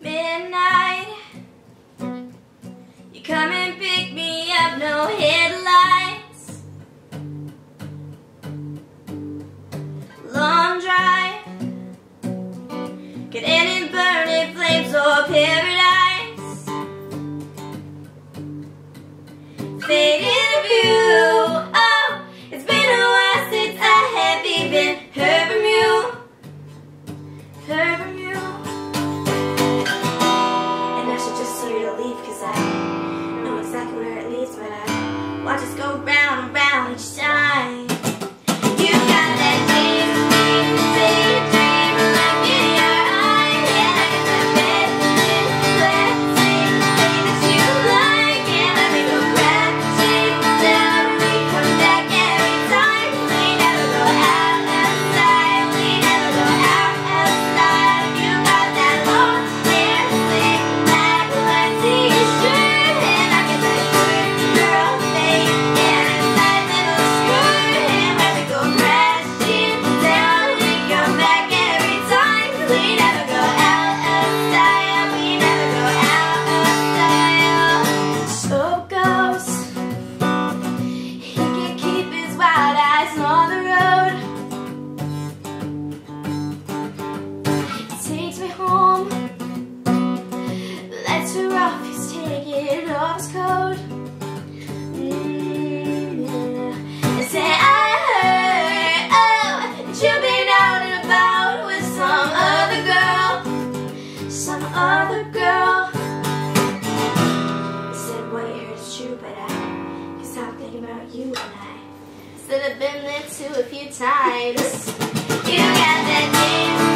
midnight. You come and pick me up, no headlights. Long drive, could end in burning flames or paradise. Faded view. Oh, it's been a while since I have even heard from you. Heard from you. And I should just sort of leave, cause I know exactly where it leads, but I watch us go round and round each time. About you and I said I've been there too a few times. You got that name.